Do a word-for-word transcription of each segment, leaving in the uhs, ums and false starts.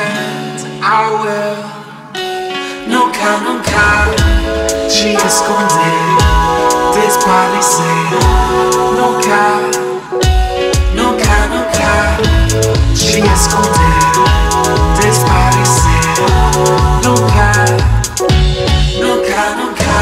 hand, I will. Nunca, nunca te esconder, desparecer. Nunca, nunca, nunca te esconder, desparecer. Nunca, nunca, nunca, nunca,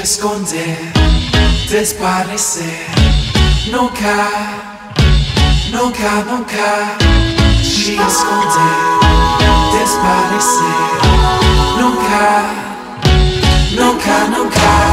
esconder, desaparecer. Nunca, nunca, nunca te esconder, desaparecer. Nunca, nunca, nunca.